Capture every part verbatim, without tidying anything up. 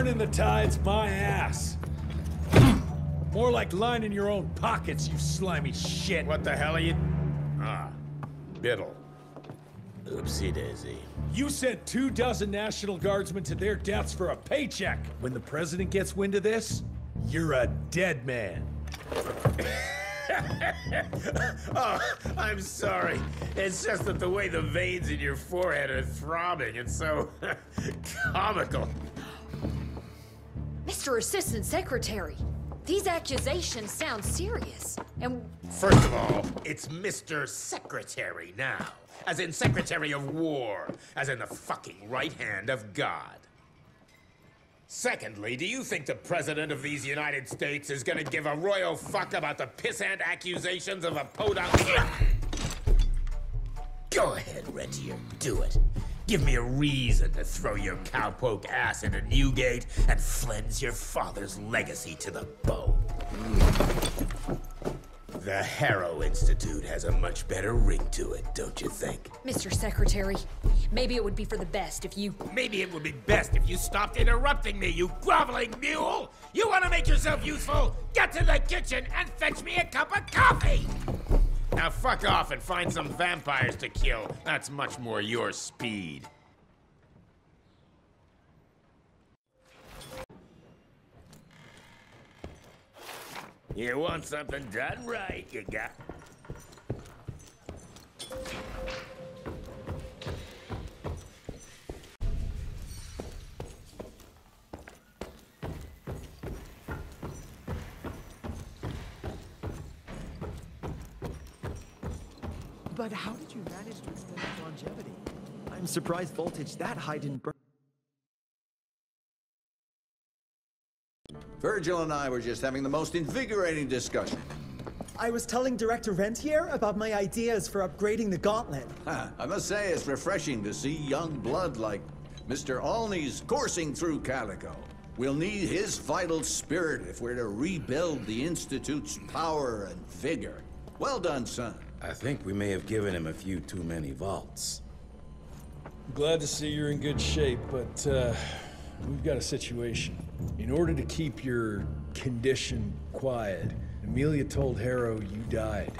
Turning the tide's my ass. More like lining your own pockets, you slimy shit. What the hell are you... Ah, Biddle. Oopsie-daisy. You sent two dozen National Guardsmen to their deaths for a paycheck. When the president gets wind of this, you're a dead man. Oh, I'm sorry. It's just that the way the veins in your forehead are throbbing, it's so comical. Mister Assistant Secretary, these accusations sound serious, and... First of all, it's Mister Secretary now. As in Secretary of War. As in the fucking right hand of God. Secondly, do you think the President of these United States is gonna give a royal fuck about the pissant accusations of a podunk? Go ahead, Rentier. Do it. Give me a reason to throw your cowpoke ass into Newgate and flens your father's legacy to the bone. The Harrow Institute has a much better ring to it, don't you think? Mister Secretary, maybe it would be for the best if you... Maybe it would be best if you stopped interrupting me, you groveling mule! You want to make yourself useful? Get to the kitchen and fetch me a cup of coffee! Now fuck off and find some vampires to kill. That's much more your speed. You want something done right, you got... But how did you manage to extend its longevity? I'm surprised voltage that high didn't burn. Virgil and I were just having the most invigorating discussion. I was telling Director Rentier about my ideas for upgrading the Gauntlet. Huh. I must say it's refreshing to see young blood like Mister Alney's coursing through Calico. We'll need his vital spirit if we're to rebuild the Institute's power and vigor. Well done, son. I think we may have given him a few too many vaults. Glad to see you're in good shape, but uh, we've got a situation. In order to keep your condition quiet, Amelia told Harrow you died.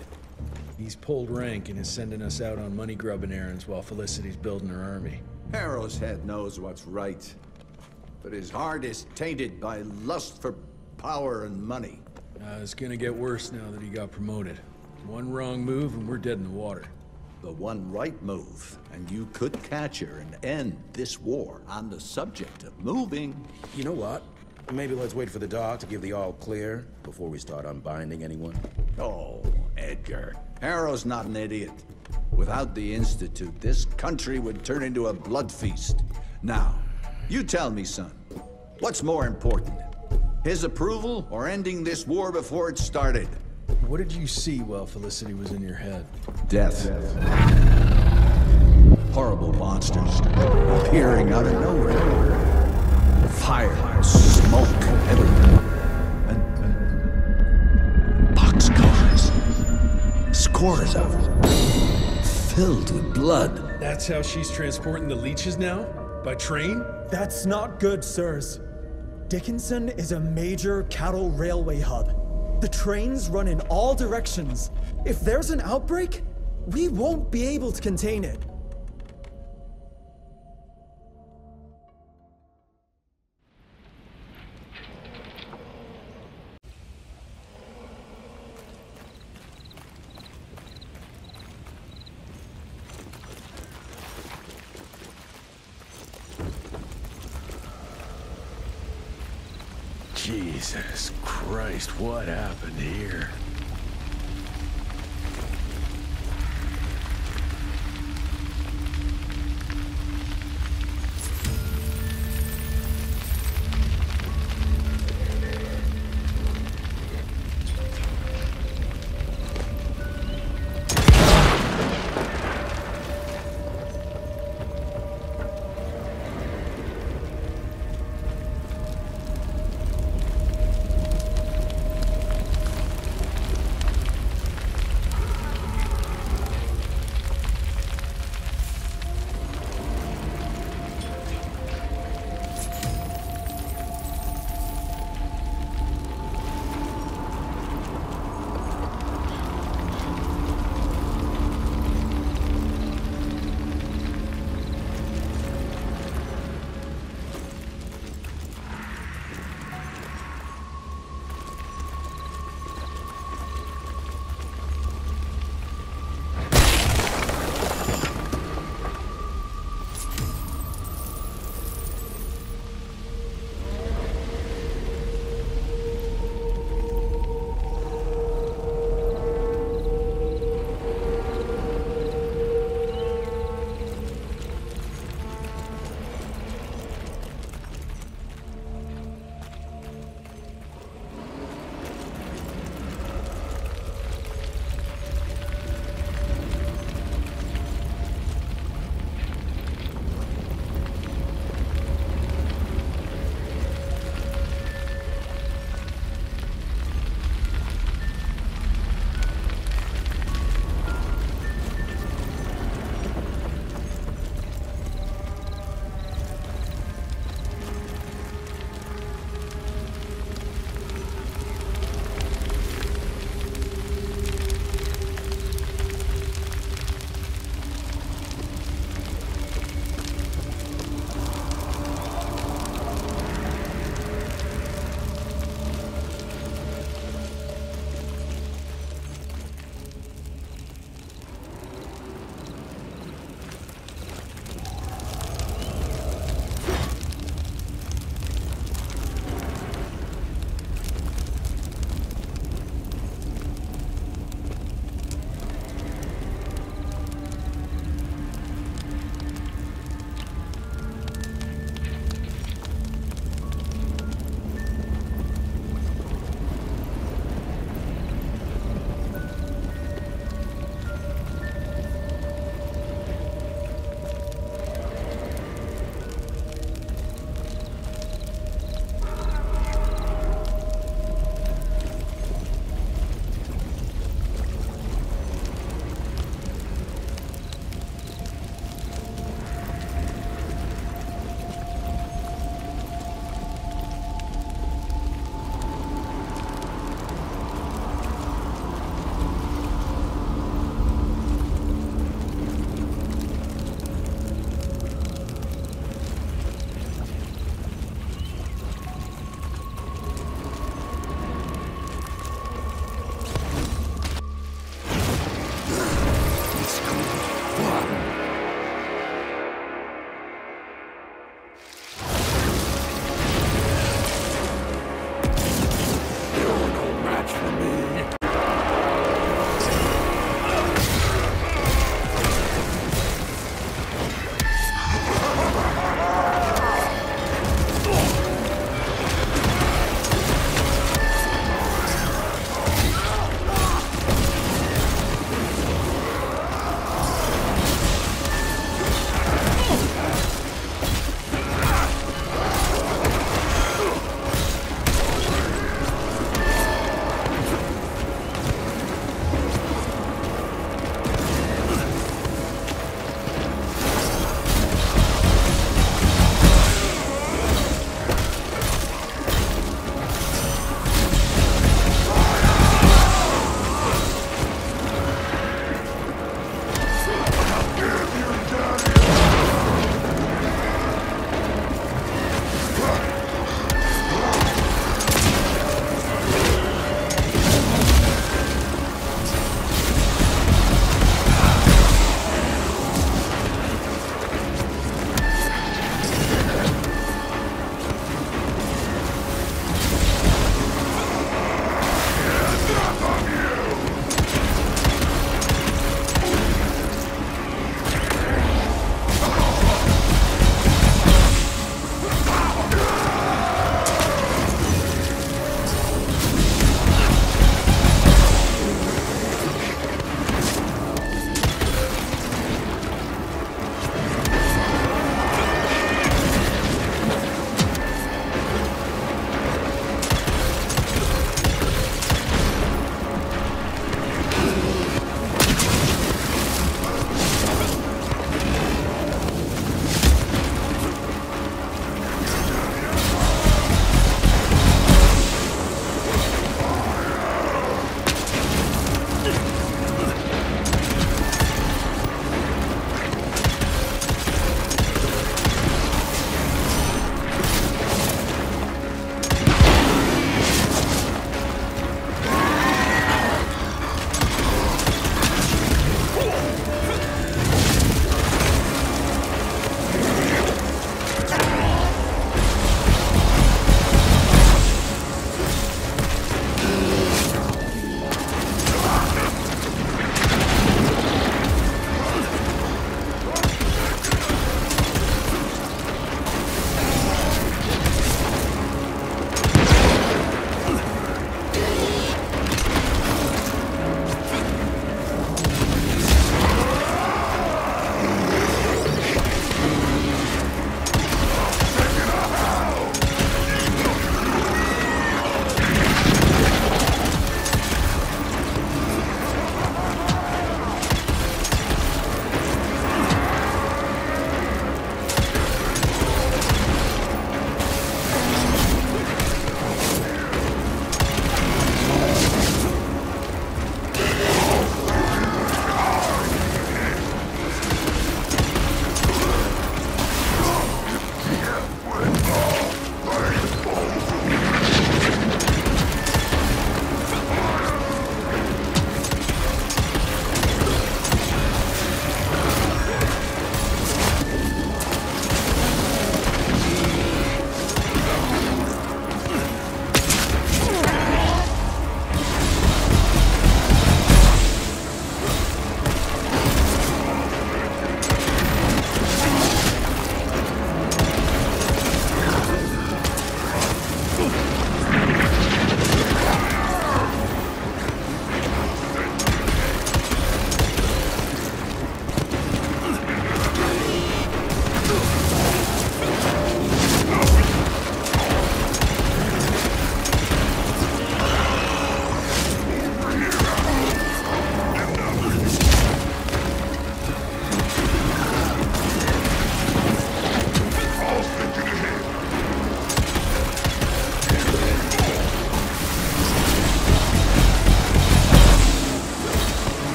He's pulled rank and is sending us out on money-grubbing errands while Felicity's building her army. Harrow's head knows what's right, but his heart is tainted by lust for power and money. Uh, it's gonna get worse now that he got promoted. One wrong move and we're dead in the water. The one right move, and you could catch her and end this war. On the subject of moving... You know what? Maybe let's wait for the dog to give the all clear before we start unbinding anyone. Oh, Edgar. Harrow's not an idiot. Without the Institute, this country would turn into a blood feast. Now, you tell me, son, what's more important? His approval or ending this war before it started? What did you see while Felicity was in your head? Death. Death. Horrible monsters appearing out of nowhere. Fire, smoke everywhere. And boxcars. Scores of them. Filled with blood. That's how she's transporting the leeches now? By train? That's not good, sirs. Dickinson is a major cattle railway hub. The trains run in all directions. If there's an outbreak, we won't be able to contain it. Jesus Christ, what happened here?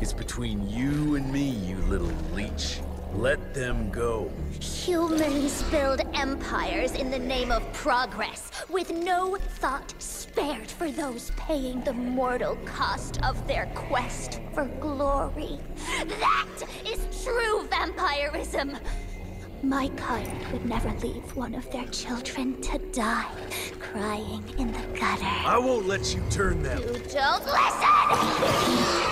It's between you and me, you little leech. Let them go. Humans build empires in the name of progress, with no thought spared for those paying the mortal cost of their quest for glory. That is true vampirism! My kind would never leave one of their children to die, crying in the gutter. I won't let you turn them. You don't listen!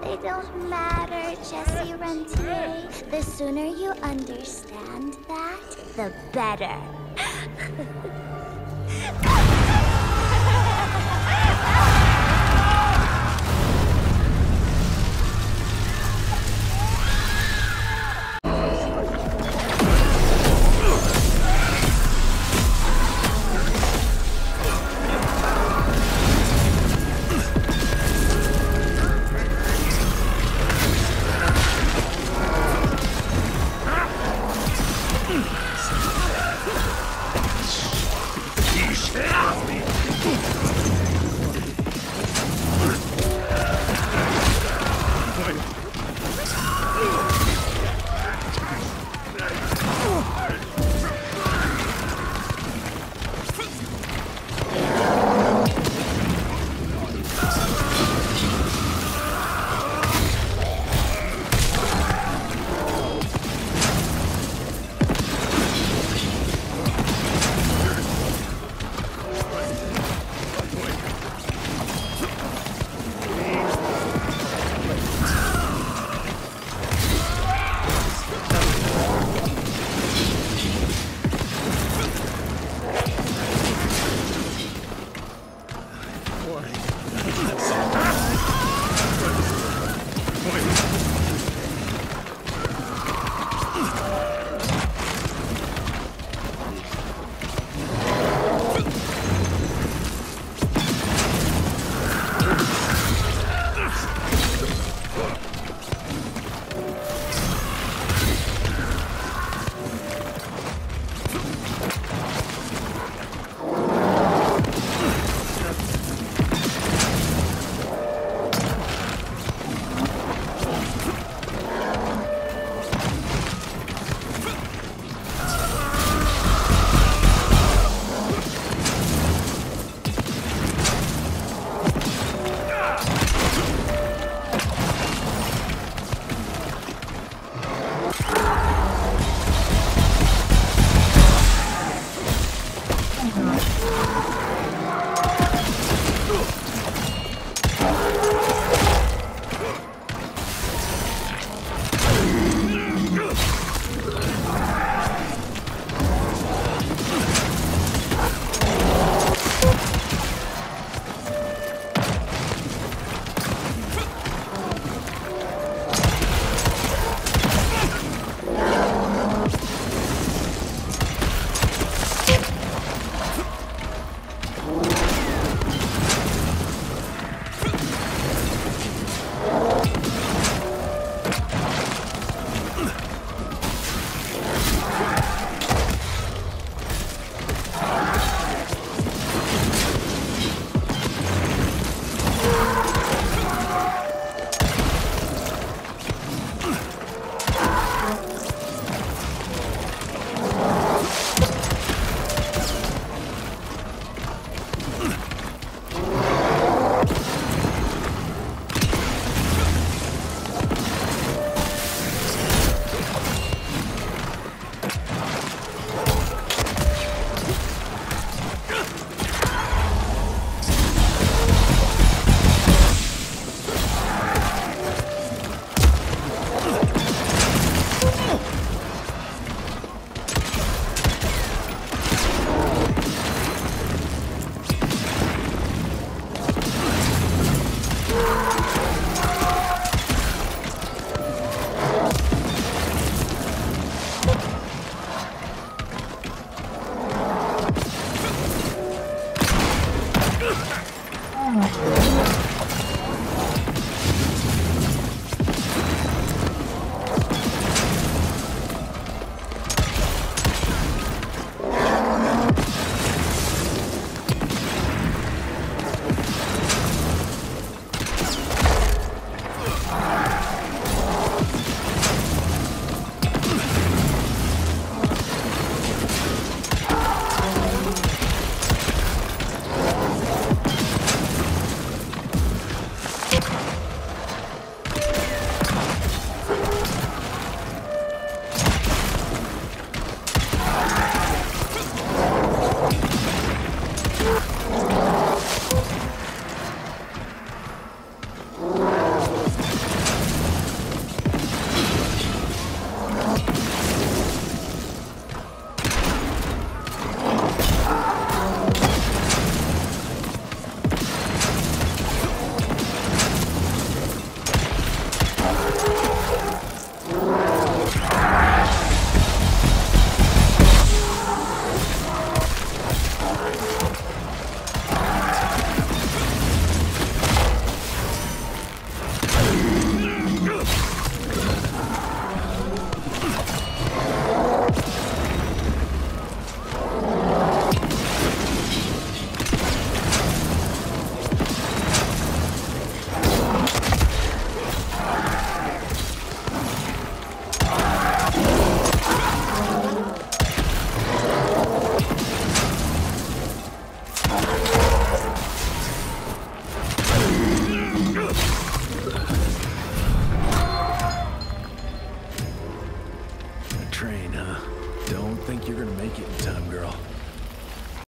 It don't matter, Jesse Rentier. The sooner you understand that, the better.